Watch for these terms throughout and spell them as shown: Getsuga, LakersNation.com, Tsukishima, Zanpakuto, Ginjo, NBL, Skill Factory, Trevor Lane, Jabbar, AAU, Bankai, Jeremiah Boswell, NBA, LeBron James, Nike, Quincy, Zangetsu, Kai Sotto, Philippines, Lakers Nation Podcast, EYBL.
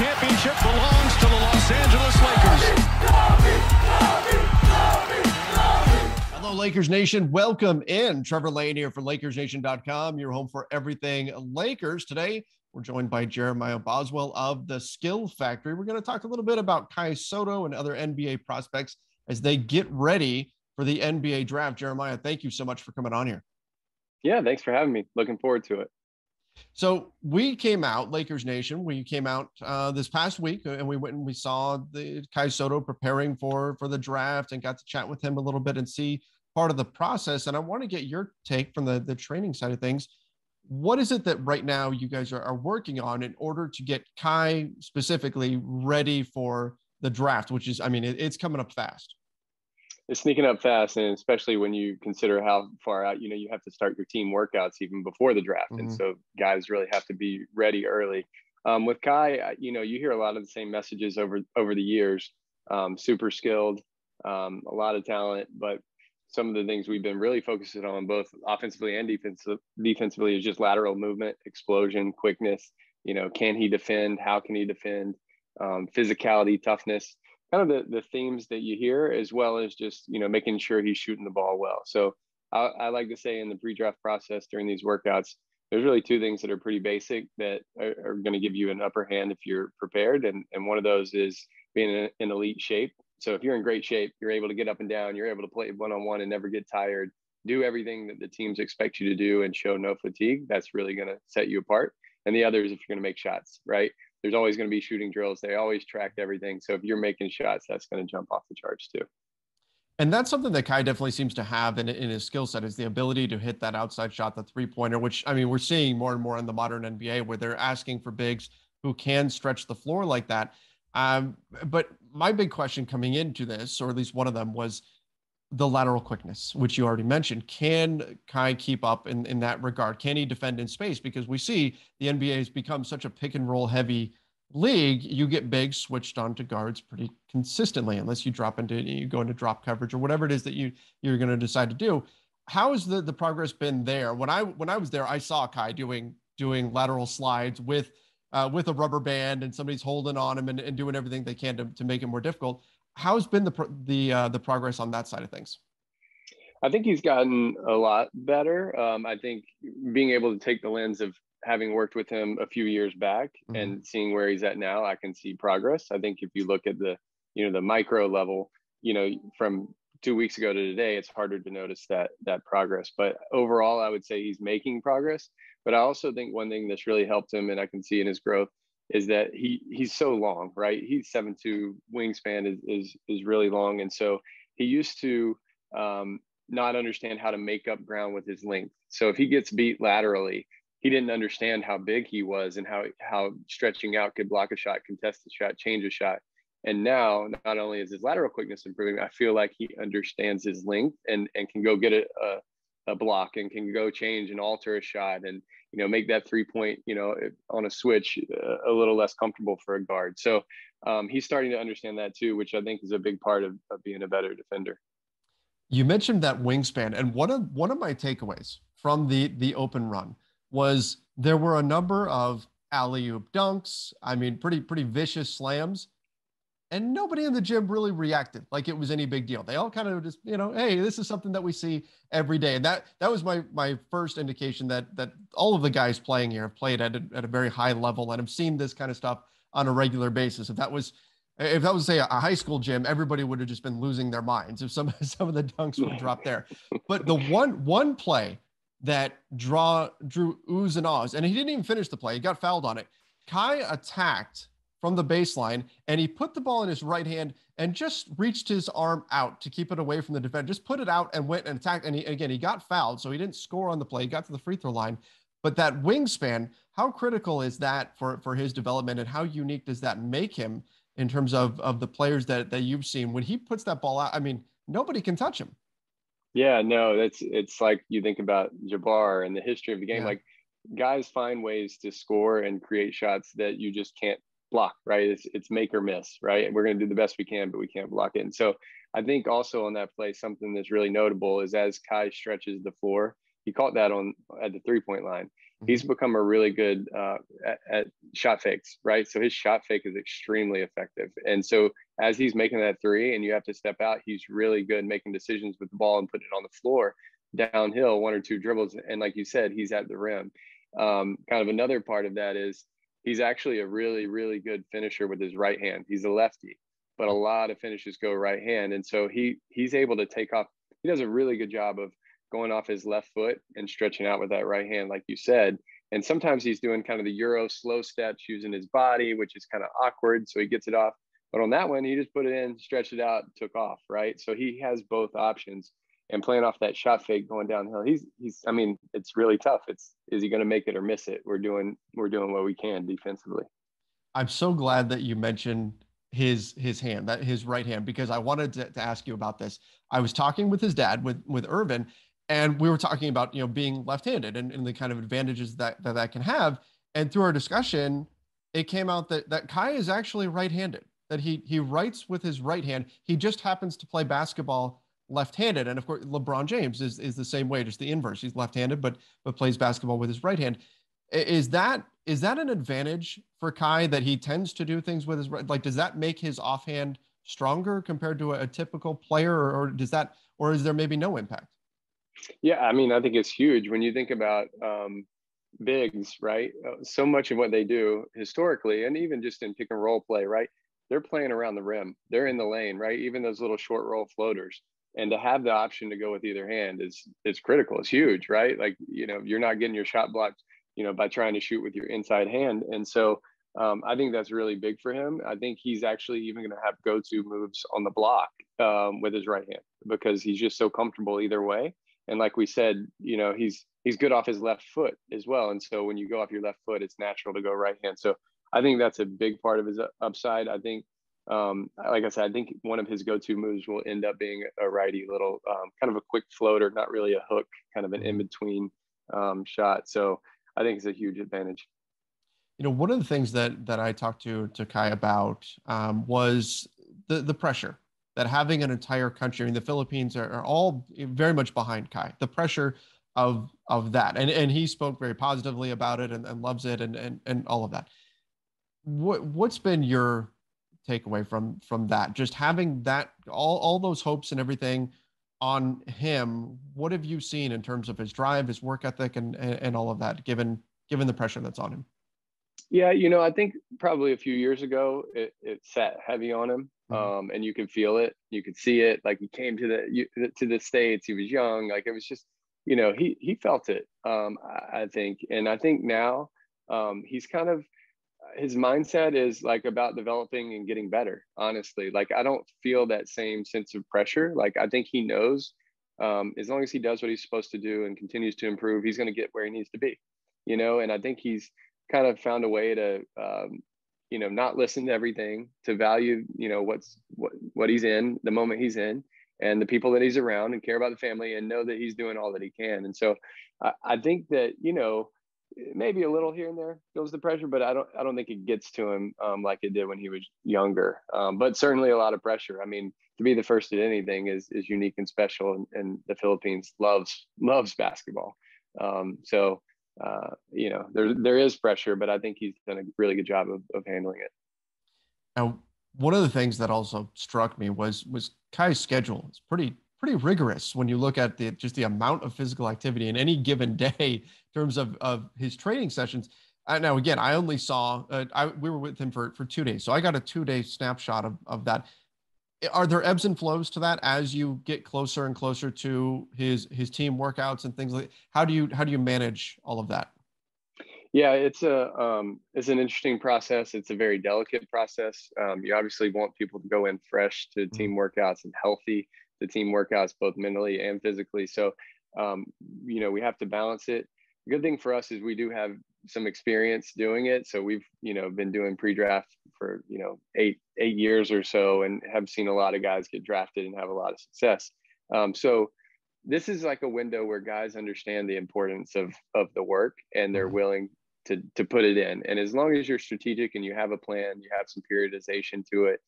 championship belongs to the Los Angeles Lakers. Hello, Lakers Nation. Welcome in. Trevor Lane here for LakersNation.com, your home for everything Lakers. Today, we're joined by Jeremiah Boswell of the Skill Factory. We're going to talk a little bit about Kai Sotto and other NBA prospects as they get ready for the NBA draft. Jeremiah, thank you so much for coming on here. Yeah, thanks for having me. Looking forward to it. So we came out, Lakers Nation, we came out this past week, and we went and we saw the Kai Sotto preparing for the draft and got to chat with him a little bit and see part of the process. And I want to get your take from the training side of things. What is it that right now you guys are working on in order to get Kai specifically ready for the draft, which is, I mean, it's coming up fast. It's sneaking up fast, and especially when you consider how far out, you know, you have to start your team workouts even before the draft. Mm-hmm. And so guys really have to be ready early. With Kai, you know, you hear a lot of the same messages over the years, super skilled, a lot of talent, but some of the things we've been really focusing on both offensively and defensively is just lateral movement, explosion, quickness. You know, can he defend? How can he defend? Physicality, toughness. Kind of the themes that you hear, as well as just, you know, making sure he's shooting the ball well. So I like to say in the pre-draft process during these workouts, there's really two things that are pretty basic that are going to give you an upper hand if you're prepared. And one of those is being in elite shape. So if you're in great shape, you're able to get up and down, you're able to play one-on-one and never get tired, do everything that the teams expect you to do and show no fatigue. That's really going to set you apart. And the other is if you're going to make shots, right? There's always going to be shooting drills. They always track everything. So if you're making shots, that's going to jump off the charts too. And that's something that Kai definitely seems to have in his skill set, is the ability to hit that outside shot, the three-pointer, which, I mean, we're seeing more and more in the modern NBA where they're asking for bigs who can stretch the floor like that. But my big question coming into this, or at least one of them, was the lateral quickness, which you already mentioned. Can Kai keep up in that regard? Can he defend in space? Because we see the NBA has become such a pick and roll heavy league. You get bigs switched onto guards pretty consistently, unless you go into drop coverage or whatever it is that you're going to decide to do. How has the progress been there? When I was there, I saw Kai doing lateral slides with a rubber band, and somebody's holding on him and doing everything they can to make it more difficult. How's been the progress on that side of things? I think he's gotten a lot better. I think being able to take the lens of having worked with him a few years back, mm-hmm. and seeing where he's at now, I can see progress. I think if you look at the micro level, you know, from 2 weeks ago to today, it's harder to notice that progress. But overall, I would say he's making progress. But I also think one thing that's really helped him, and I can see in his growth, is that he's so long, right? He's 7'2", wingspan is really long. And so he used to not understand how to make up ground with his length. So if he gets beat laterally, he didn't understand how big he was and how stretching out could block a shot, contest a shot, change a shot. And now, not only is his lateral quickness improving, I feel like he understands his length and can go get a block and can go change and alter a shot and, you know, make that 3-point, you know, on a switch a little less comfortable for a guard. So he's starting to understand that too, which I think is a big part of being a better defender. You mentioned that wingspan, and one of my takeaways from the open run was there were a number of alley-oop dunks, I mean, pretty vicious slams, and nobody in the gym really reacted like it was any big deal. They all kind of just, you know, hey, this is something that we see every day. And that was my first indication that all of the guys playing here have played at a very high level and have seen this kind of stuff on a regular basis. If that was say a high school gym, everybody would have just been losing their minds if some of the dunks would have dropped there. But the one play that drew oohs and ahs, and he didn't even finish the play, he got fouled on it. Kai attacked from the baseline, and he put the ball in his right hand and just reached his arm out to keep it away from the defender, just put it out and went and attacked. And he got fouled, so he didn't score on the play. He got to the free throw line. But that wingspan, how critical is that for his development, and how unique does that make him in terms of the players that you've seen? When he puts that ball out, I mean, nobody can touch him. Yeah, no, it's like you think about Jabbar and the history of the game. Yeah. Like, guys find ways to score and create shots that you just can't block, right? It's make or miss, right? We're going to do the best we can, but we can't block it. And so I think also on that play, something that's really notable is as Kai stretches the floor He caught that on at the three-point line. Mm-hmm. He's become a really good at shot fakes, right? So his shot fake is extremely effective. And so as he's making that three and you have to step out, he's really good making decisions with the ball and putting it on the floor downhill, one or two dribbles. And like you said, he's at the rim. Kind of another part of that is he's actually a really, really good finisher with his right hand. He's a lefty, but a lot of finishes go right hand. And so he's able to take off. He does a really good job of going off his left foot and stretching out with that right hand, like you said. And sometimes he's doing kind of the Euro slow steps using his body, which is kind of awkward. So he gets it off. But on that one, he just put it in, stretched it out, took off, right? So he has both options. And playing off that shot fake going downhill, I mean, it's really tough. Is he going to make it or miss it? We're doing what we can defensively. I'm so glad that you mentioned his hand, that his right hand, because I wanted to ask you about this. I was talking with his dad, with Irvin, and we were talking about, you know, being left-handed and the kind of advantages that can have. And through our discussion, it came out that Kai is actually right-handed, that he writes with his right hand. He just happens to play basketball left-handed. And of course, LeBron James is the same way, just the inverse. He's left-handed, but plays basketball with his right hand. Is that an advantage for Kai, that he tends to do things with his right? Like, does that make his offhand stronger compared to a typical player, or is there maybe no impact? Yeah. I mean, I think it's huge when you think about bigs, right? So much of what they do historically, and even just in pick and roll play, right? They're playing around the rim. They're in the lane, right? Even those little short roll floaters. And to have the option to go with either hand is critical. It's huge, right? Like, you know, you're not getting your shot blocked, you know, by trying to shoot with your inside hand. And so I think that's really big for him. I think he's actually even going to have go-to moves on the block with his right hand, because he's just so comfortable either way. And like we said, you know, he's good off his left foot as well. And so when you go off your left foot, it's natural to go right hand. So I think that's a big part of his upside. I think, like I said, I think one of his go-to moves will end up being a righty little kind of a quick floater, not really a hook, kind of an in-between shot. So I think it's a huge advantage. You know, one of the things that I talked to Kai about was the pressure that having an entire country, I mean, the Philippines are all very much behind Kai, the pressure of that. And he spoke very positively about it and loves it and all of that. What's been your takeaway from that, just having that all those hopes and everything on him? What have you seen in terms of his drive, his work ethic, and all of that, given the pressure that's on him? Yeah, you know, I think probably a few years ago it sat heavy on him, and you can feel it, you could see it. Like, he came to the States, he was young, like, it was just, you know, he felt it. I think, and I think now he's kind of, his mindset is like about developing and getting better, honestly. Like, I don't feel that same sense of pressure. Like, I think he knows as long as he does what he's supposed to do and continues to improve, he's going to get where he needs to be, you know? And I think he's kind of found a way to, you know, not listen to everything, to value, you know, what he's in, the moment he's in, and the people that he's around, and care about the family, and know that he's doing all that he can. And so I think that, you know, maybe a little here and there goes the pressure, but I don't think it gets to him like it did when he was younger. But certainly a lot of pressure. I mean, to be the first at anything is unique and special, and the Philippines loves basketball. So you know, there is pressure, but I think he's done a really good job of handling it. Now, one of the things that also struck me was Kai's schedule. It's pretty rigorous when you look at the amount of physical activity in any given day in terms of his training sessions. Now, again, I only saw, we were with him for 2 days. So I got a 2-day snapshot of that. Are there ebbs and flows to that as you get closer and closer to his team workouts and things like that? How do you manage all of that? Yeah, it's an interesting process. It's a very delicate process. You obviously want people to go in fresh to team workouts and healthy. The team workouts, both mentally and physically. So, you know, we have to balance it. The good thing for us is we do have some experience doing it. So we've, you know, been doing pre-draft for, you know, eight years or so, and have seen a lot of guys get drafted and have a lot of success. So this is like a window where guys understand the importance of the work, and they're willing to put it in. And as long as you're strategic and you have a plan, you have some periodization to it,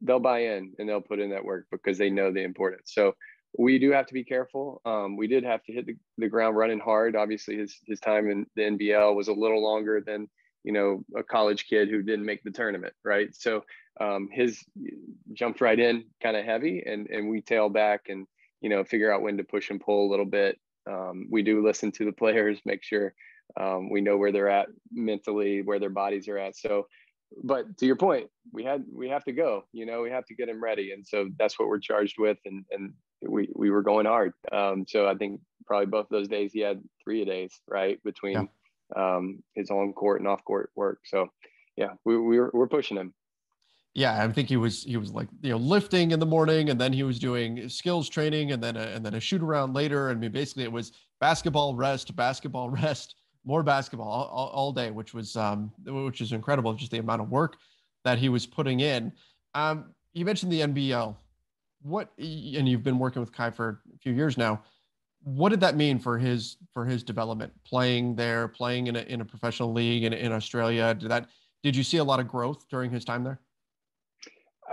they'll buy in and they'll put in that work because they know the importance. So we do have to be careful. We did have to hit the ground running hard. Obviously, his time in the NBL was a little longer than, you know, a college kid who didn't make the tournament, right? So his jumped right in kind of heavy, and we tail back and, you know, figure out when to push and pull a little bit. We do listen to the players, make sure we know where they're at mentally, where their bodies are at. So, but to your point, we have to go, you know, we have to get them ready. And so that's what we're charged with. And we were going hard. So I think probably both of those days, he had 3 days, right, between his on court and off court work. So yeah, we're pushing him. Yeah, I think he was like, you know, lifting in the morning, and then he was doing skills training, and then a shoot around later. I mean, basically it was basketball, rest, more basketball all day, which is incredible. Just the amount of work that he was putting in. You mentioned the NBL. And you've been working with Kai for a few years now. What did that mean for his development, playing there, playing in a professional league in Australia? Did you see a lot of growth during his time there?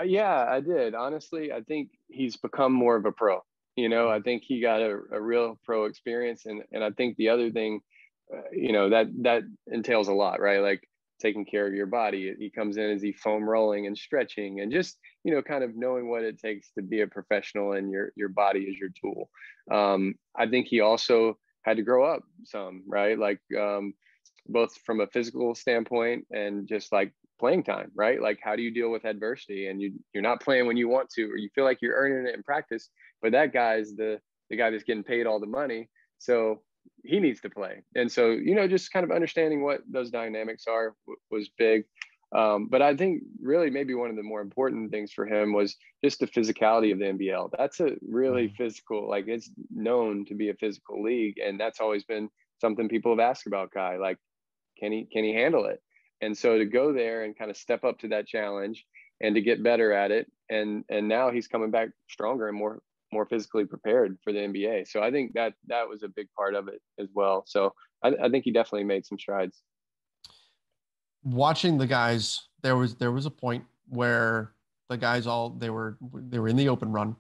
Yeah, I did. Honestly, I think he's become more of a pro. You know, I think he got a real pro experience. And I think the other thing, you know, that entails a lot, right? Like taking care of your body. He comes in, is he foam rolling and stretching and just, you know, kind of knowing what it takes to be a professional, and your body is your tool. I think he also had to grow up some, right? Like both from a physical standpoint and just like playing time, right? Like how do you deal with adversity? And you're not playing when you want to, or you feel like you're earning it in practice, but that guy's the guy that's getting paid all the money, so he needs to play. And so, you know, just kind of understanding what those dynamics are was big. But I think really maybe one of the more important things for him was just the physicality of the NBL. That's a really physical, like it's known to be a physical league, and that's always been something people have asked about Kai, like can he handle it? And so to go there and kind of step up to that challenge and to get better at it. And now he's coming back stronger and more physically prepared for the NBA. So I think that was a big part of it as well. So I think he definitely made some strides. Watching the guys, there was a point where the guys they were in the open run,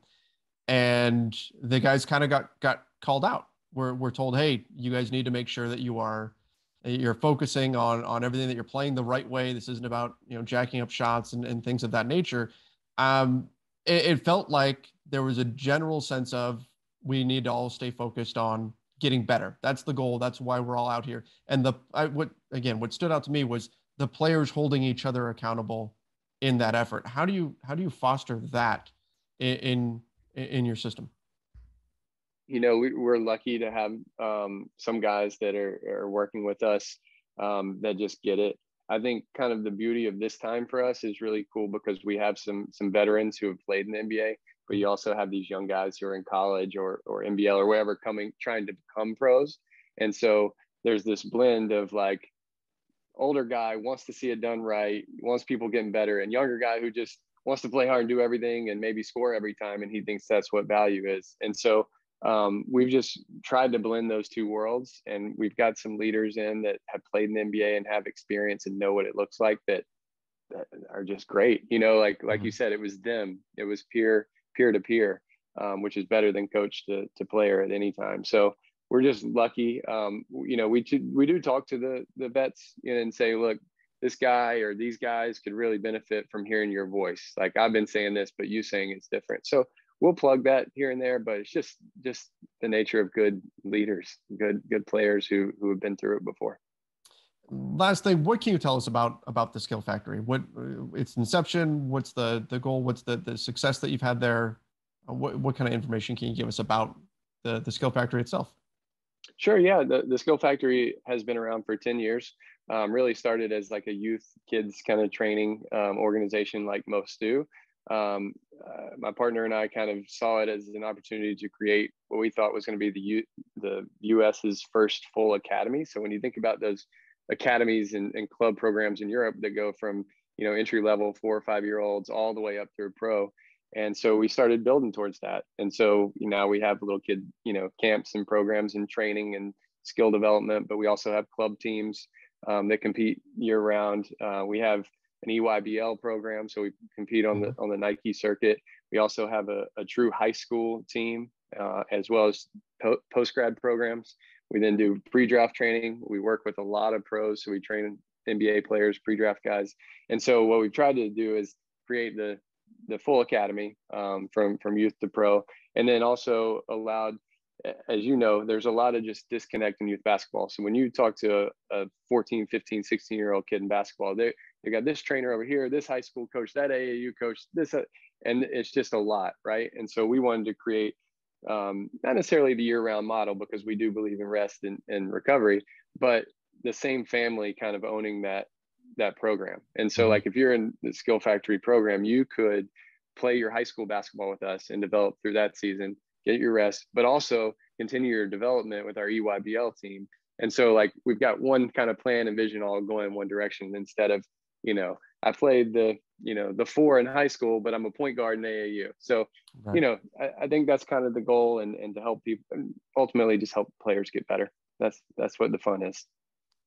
and the guys kind of got called out. We're told, hey, you guys need to make sure that you're focusing on everything, that you're playing the right way. This isn't about, you know, jacking up shots and things of that nature. It felt like there was a general sense of we need to all stay focused on getting better. That's the goal. That's why we're all out here. And what stood out to me was the players holding each other accountable in that effort. How do you foster that in your system? You know, we're lucky to have some guys that are working with us that just get it. I think kind of the beauty of this time for us is really cool because we have some veterans who have played in the NBA, but you also have these young guys who are in college or NBL or wherever trying to become pros. And so there's this blend of like older guy wants to see it done right, wants people getting better, and younger guy who just wants to play hard and do everything and maybe score every time, and he thinks that's what value is. And so we've just tried to blend those two worlds, and we've got some leaders in that have played in the NBA and have experience and know what it looks like that are just great. You know, like you said, it was them. It was peer to peer, which is better than coach to player at any time. So we're just lucky. You know, we do talk to the vets and say, look, this guy or these guys could really benefit from hearing your voice. Like I've been saying this, but you saying it's different. So we'll plug that here and there, but it's just the nature of good leaders, good players who have been through it before. Last thing, what can you tell us about the Skill Factory? What its inception? What's the goal? What's the success that you've had there? What kind of information can you give us about the Skill Factory itself? Sure, yeah. The Skill Factory has been around for 10 years. Really started as like a youth kids kind of training organization, like most do. My partner and I kind of saw it as an opportunity to create what we thought was going to be the U.S.'s first full academy. So when you think about those academies and club programs in Europe that go from, you know, entry level 4 or 5 year olds all the way up through pro. And so we started building towards that. And so now we have little kid, you know, camps and programs and training and skill development, but we also have club teams that compete year round. We have an EYBL program, so we compete on the Nike circuit. We also have a true high school team as well as post-grad programs. We then do pre-draft training. We work with a lot of pros. So we train NBA players, pre-draft guys. And so what we've tried to do is create the full academy from youth to pro. And then also allowed, as you know, there's a lot of just disconnect in youth basketball. So when you talk to a 14, 15, 16-year-old kid in basketball, they got this trainer over here, this high school coach, that AAU coach, this, and it's just a lot, right? And so we wanted to create not necessarily the year-round model, because we do believe in rest and recovery, but the same family kind of owning that program. And so like if you're in the Skill Factory program, you could play your high school basketball with us and develop through that season, get your rest, but also continue your development with our EYBL team. And so like we've got one kind of plan and vision all going in one direction, instead of, you know, I played the 4 in high school, but I'm a point guard in AAU. So, right. You know, I think that's kind of the goal, and to help people, ultimately just help players get better. That's what the fun is.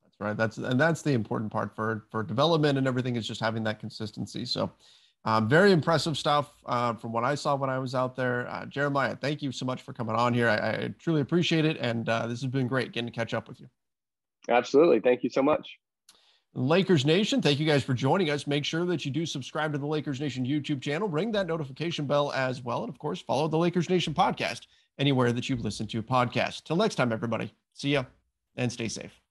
That's right. That's the important part for development and everything, is just having that consistency. So very impressive stuff from what I saw when I was out there. Jeremiah, thank you so much for coming on here. I truly appreciate it. And this has been great getting to catch up with you. Absolutely. Thank you so much. Lakers Nation, thank you guys for joining us. Make sure that you do subscribe to the Lakers Nation YouTube channel. Ring that notification bell as well. And, of course, follow the Lakers Nation podcast anywhere that you listen to podcasts. Till next time, everybody. See ya and stay safe.